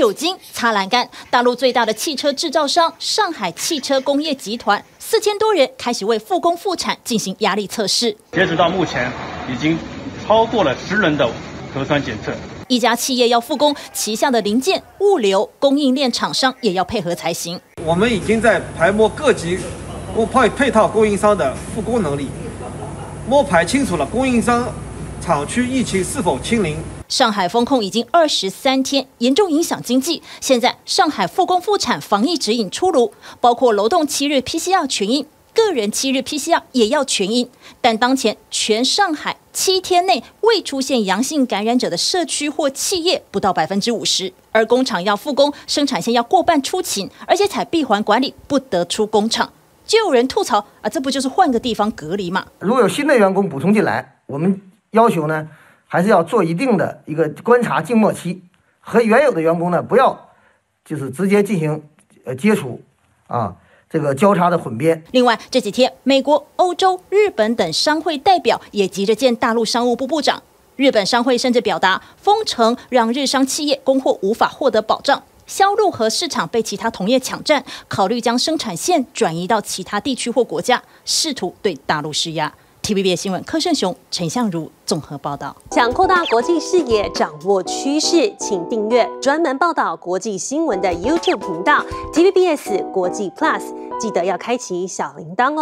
酒精擦栏杆。大陆最大的汽车制造商上海汽车工业集团，4000多人开始为复工复产进行压力测试。截止到目前，已经超过了10轮的核酸检测。 一家企业要复工，旗下的零件、物流、供应链厂商也要配合才行。我们已经在排摸各级配套供应商的复工能力，摸排清楚了供应商厂区疫情是否清零。上海封控已经23天，严重影响经济。现在上海复工复产防疫指引出炉，包括楼栋7日 PCR 全阴。 个人7日 PCR 也要全阴，但当前全上海7天内未出现阳性感染者的社区或企业不到50%，而工厂要复工，生产线要过半出勤，而且采闭环管理，不得出工厂。就有人吐槽啊，这不就是换个地方隔离嘛？如果有新的员工补充进来，我们要求呢，还是要做一定的一个观察静默期，和原有的员工呢不要就是直接进行接触啊。 这个交叉的混编。另外，这几天，美国、欧洲、日本等商会代表也急着见大陆商务部部长。日本商会甚至表达，封城让日商企业供货无法获得保障，销路和市场被其他同业抢占，考虑将生产线转移到其他地区或国家，试图对大陆施压。 TVB 新闻柯胜雄、陈相如综合报道。想扩大国际视野，掌握趋势，请订阅专门报道国际新闻的 YouTube 频道 TVBS 国际 Plus， 记得要开启小铃铛哦。